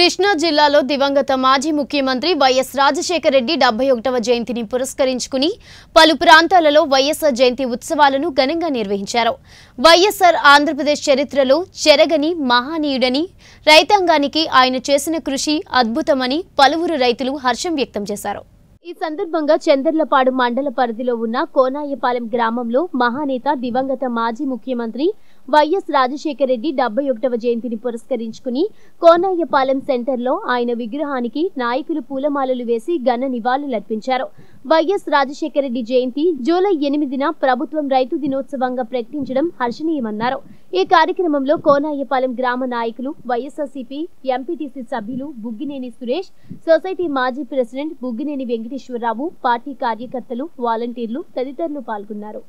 కృష్ణా జిల్లాలో దివంగత మాజీ ముఖ్యమంత్రి వైఎస్ రాజశేఖర్ రెడ్డి 71వ జయంతిని పురస్కరించుకుని పలు ప్రాంతాలలో వైఎస్ జయంతి ఉత్సవాలను ఘనంగా నిర్వహించారు. వైఎస్ఆర్ ఆంధ్రప్రదేశ్ చరిత్రలో చెరగని మహానీయుడని, రైతాంగానికి ఆయన చేసిన కృషి అద్భుతమని పలువురు రైతులు హర్షం వ్యక్తం చేశారు. ఈ సందర్భంగా చందర్లపాడు మండల పరిధిలో ఉన్న కోనాయపాలెం గ్రామంలో మహానేత దివంగత మాజీ ముఖ్యమంత్రి వైఎస్ రాజశేఖర్ రెడ్డి 71వ జయంతిని పురస్కరించుకుని కోనాయపాలెం సెంటర్లో ఆయన విగ్రహానికి నాయకులు పూలమాలలు వేసి ఘన నివాళులర్పించారు. వైఎస్ రాజశేఖర్ రెడ్డి జయంతి జూలై 8న ప్రభుత్వం రైతు దినోత్సవంగా ప్రకటించడం హర్షణీయమన్నారు. ఈ కార్యక్రమంలో కోనాయపాలెం గ్రామ నాయకులు, వైఎస్ఆర్సీపీ ఎంపీటీసీ సభ్యులు బుగ్గినేని సురేష్, సొసైటీ మాజీ ప్రెసిడెంట్ బుగ్గినేని వెంకటేశ్వరరావు, పార్టీ కార్యకర్తలు, వాలంటీర్లు తదితరులు పాల్గొన్నారు.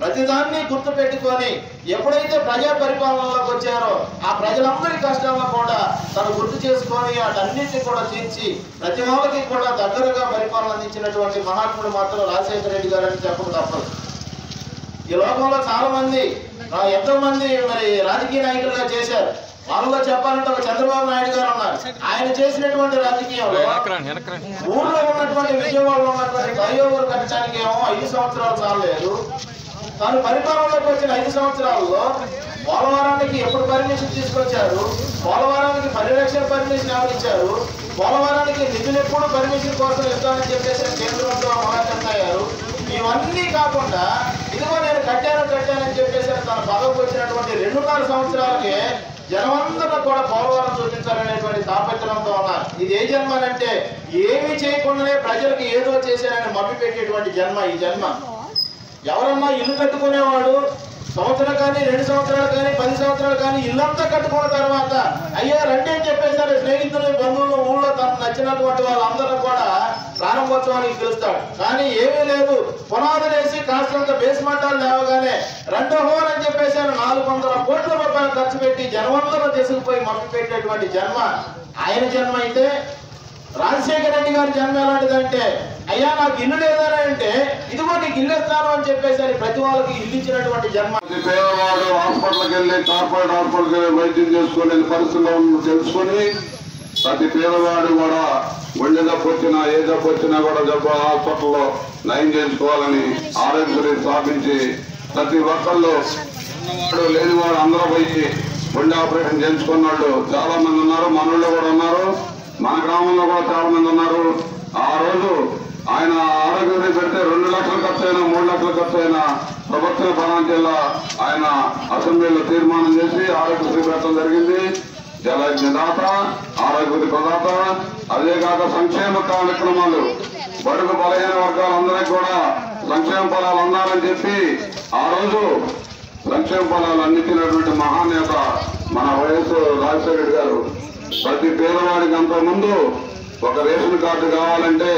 ప్రతిదాన్ని గుర్తు పెట్టుకొని ఎప్పుడైతే ప్రజా పరిపాలనలోకి వచ్చారో ఆ ప్రజలందరి కష్టాలను కూడా తను గుర్తు చేసుకొని వాటన్నింటినీ కూడా తీర్చి ప్రతి వాళ్ళకి కూడా దగ్గరగా పరిపాలన అందించినటువంటి మహాత్ముడు మాత్రం రాజశేఖర రెడ్డి గారు అని చెప్పడం తప్పదు. ఈ లోకంలో చాలా మంది, ఎంతో మంది మరి రాజకీయ నాయకులుగా చేశారు. వాళ్ళలో చెప్పాలంటే ఒక చంద్రబాబు నాయుడు గారు ఉన్నారు. ఆయన చేసినటువంటి రాజకీయంలో ఊర్లో ఉన్నటువంటి, విజయవాడలో ఉన్నటువంటి ఫ్లైఓవర్ కట్టడానికి ఏమో 5 సంవత్సరాలు చాలలేదు. తాను పరిపాలనలోకి వచ్చిన 5 సంవత్సరాల్లో పోలవరానికి ఎప్పుడు పర్మిషన్ తీసుకొచ్చారు, పోలవరానికి పరిరక్షణ పర్మిషన్ ఆవించారు, పోలవరానికి నిధులు ఎప్పుడు పర్మిషన్ కోసం ఇస్తామని చెప్పేసి కేంద్రంతో మహాకర్త అయ్యారు. ఇవన్నీ కాకుండా ఇదిగో నేను కట్టానని చెప్పేసి తన పదవికి వచ్చినటువంటి 2.5 సంవత్సరాలకే జనమందరూ కూడా పోలవరం చూపించాలనేటువంటి తాపత్రయంతో ఉన్నారు. ఇది ఏ జన్మ అంటే ఏమీ చేయకుండానే ప్రజలకు ఏదో చేశారని మభ్య పెట్టేటువంటి జన్మ ఈ జన్మ. ఎవరన్నా ఇల్లు కట్టుకునేవాడు సంవత్సరం కానీ, 2 సంవత్సరాలు కానీ, 10 సంవత్సరాలు కానీ ఇల్లంతా కట్టుకున్న తర్వాత అయ్యా రండి అని చెప్పేసారి స్నేహితులు, బంధువులు, ఊళ్ళో తనకు నచ్చినటువంటి వాళ్ళందరూ కూడా ప్రారంభోత్సవానికి పిలుస్తాడు. కానీ ఏమీ లేదు, పునాదులు వేసి కాస్తంత బేస్మెంటాలు లేవగానే 2 హోర్ అని చెప్పేసారు 400 కోట్ల రూపాయలు ఖర్చు పెట్టి జనవరంలో తీసుకుపోయి మభ్య పెట్టేటువంటి జన్మ ఆయన జన్మ. అయితే రాజశేఖర రెడ్డి గారి జన్మ ఎలాంటిదంటే అయ్యా నాకు ఇల్లు లేదారా అంటే ఇదిగో నీకు ఇల్లు ఇస్తాను అని చెప్పేసరి ప్రతి వాళ్ళకి ఇల్లు ఇచ్చినటువంటి జన్మ. పేదవాడు హాస్పిటల్కి వెళ్ళి కార్పొరేట్ హాస్పిటల్కి వెళ్ళి వైద్యం చేసుకునే పరిస్థితుల్లో తెలుసుకుని ప్రతి పేదవాడు కూడా ఒళ్ళు జబ్బు వచ్చినా, ఏ జబ్బు వచ్చినా కూడా జబ్బు హాస్పిటల్లో నయం చేసుకోవాలని ఆరోగ్యశ్రీ స్థాపించి ప్రతి ఒక్కళ్ళు లేని వాడు అందరూ పోయి ఒళ్ళు ఆపరేషన్ చేసుకున్నాడు. చాలా మంది ఉన్నారు, మనోళ్ళు కూడా ఉన్నారు, మన గ్రామంలో కూడా చాలా మంది ఉన్నారు. ఆ రోజు ఆయన ఆరోగ్యశ్రీ పెడితే 2 లక్షలు ఖర్చు అయినా, 3 లక్షలు ఖర్చు అయినా ప్రభుత్వ పరాంటి ఆయన అసెంబ్లీలో తీర్మానం చేసి ఆరోగ్యశ్రీ పెట్టడం జరిగింది. జలయజ్ఞ దాత, ఆరోగ్యశ్రీ ప్రదాత, అదే కాక సంక్షేమ కార్యక్రమాలు బడుగు బలహీన వర్గాలందరికీ కూడా సంక్షేమ ఫలాలు అందాలని చెప్పి ఆ రోజు సంక్షేమ ఫలాలు అందించినటువంటి మహానేత మన వైఎస్ రాజశేఖర రెడ్డి గారు. ప్రతి పేదవాడికి అంతకుముందు ఒక రేషన్ కార్డు కావాలంటే,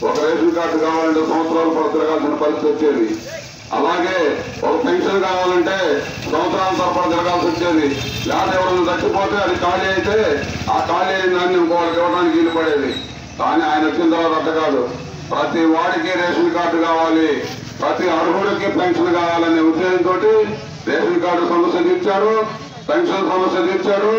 సంవత్సరాలు పడ తిరగాల్సిన పరిస్థితి వచ్చేది. అలాగే ఒక పెన్షన్ కావాలంటే సంవత్సరాల తప్ప తిరగాల్సి వచ్చేది. లేదా ఎవరైనా తగ్గిపోతే అది ఖాళీ అయితే ఆ ఖాళీ దాన్ని ఇంకోటి ఇవ్వడానికి వీలు పడేది. కానీ ఆయన వచ్చిన తర్వాత అట్ట కాదు, ప్రతి వాడికి రేషన్ కార్డు కావాలి, ప్రతి అర్హుడికి పెన్షన్ కావాలనే ఉద్దేశంతో రేషన్ కార్డు సమస్య తీర్చారు, పెన్షన్ సమస్య తీర్చారు.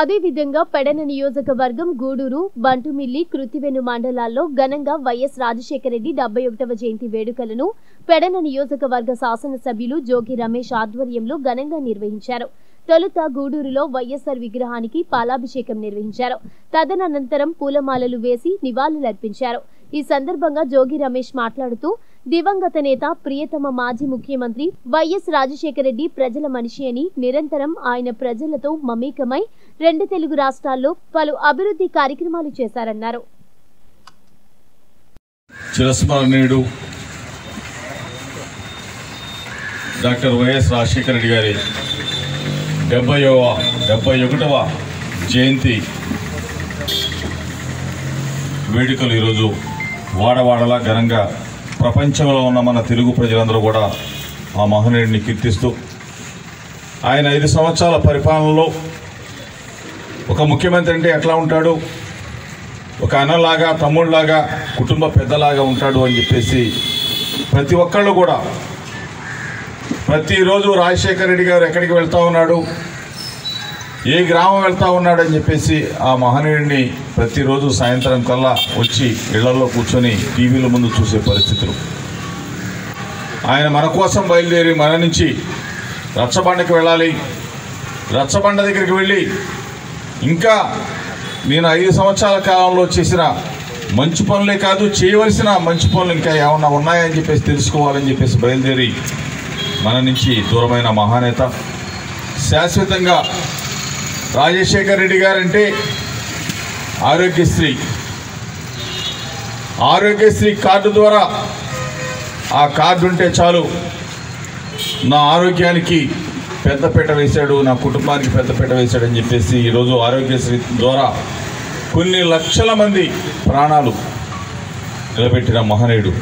అదేవిధంగా పెడన నియోజకవర్గం గూడూరు, బంటుమిల్లి, కృతివెను మండలాల్లో ఘనంగా వైఎస్ రాజశేఖర రెడ్డి 71వ జయంతి వేడుకలను పెడన నియోజకవర్గ శాసనసభ్యులు జోగి రమేష్ ఆధ్వర్యంలో ఘనంగా నిర్వహించారు. తొలుత గూడూరులో వైఎస్ఆర్ విగ్రహానికి పాలాభిషేకం నిర్వహించారు. తదనంతరం పూలమాలలు వేసి నివాళులర్పించారు. ఈ సందర్భంగా జోగి రమేష్ మాట్లాడుతూ దివంగత నేత, ప్రియతమ మాజీ ముఖ్యమంత్రి వైఎస్ రాజశేఖర రెడ్డి ప్రజల మనిషి అని, నిరంతరం ఆయన ప్రజలతో మమేకమై 2 తెలుగు రాష్ట్రాల్లో పలు అభివృద్ధి కార్యక్రమాలు చేశారన్నారు. చిరస్మరణీయుడు డాక్టర్ వైఎస్ రాజశేఖర రెడ్డి గారి 71వ జయంతి వేడుకలు ఈరోజు వాడవాడలా ఘనంగా ప్రపంచంలో ఉన్న మన తెలుగు ప్రజలందరూ కూడా ఆ మహనీయుడిని కీర్తిస్తూ ఆయన 5 సంవత్సరాల పరిపాలనలో ఒక ముఖ్యమంత్రి అంటే ఎట్లా ఉంటాడు, ఒక అన్నలాగా, తమ్ముళ్ళలాగా, కుటుంబ పెద్దలాగా ఉంటాడు అని చెప్పేసి ప్రతి ఒక్కళ్ళు కూడా ప్రతిరోజు రాజశేఖర రెడ్డి గారు ఎక్కడికి వెళ్తూ ఉన్నాడు, ఏ గ్రామం వెళ్తా ఉన్నాడు అని చెప్పేసి ఆ మహనీయుడిని ప్రతిరోజు సాయంత్రం కల్లా వచ్చి ఇళ్లలో కూర్చొని టీవీల ముందు చూసే పరిస్థితులు. ఆయన మన కోసం బయలుదేరి మన నుంచి రచ్చబండకి వెళ్ళాలి, రచ్చబండ దగ్గరికి వెళ్ళి ఇంకా నేను 5 సంవత్సరాల కాలంలో చేసిన మంచి పనులే కాదు, చేయవలసిన మంచి పనులు ఇంకా ఏమన్నా ఉన్నాయని చెప్పేసి తెలుసుకోవాలని చెప్పేసి బయలుదేరి మన నుంచి దూరమైన మహానేత. శాశ్వతంగా రాజశేఖర్ రెడ్డి గారంటే ఆరోగ్యశ్రీ కార్డు ద్వారా, ఆ కార్డు ఉంటే చాలు నా ఆరోగ్యానికి పెద్దపీట వేశాడు, నా కుటుంబానికి పెద్దపీట వేశాడు అని చెప్పేసి ఈరోజు ఆరోగ్యశ్రీ ద్వారా కొన్ని లక్షల మంది ప్రాణాలు నిలబెట్టిన మహనీయుడు.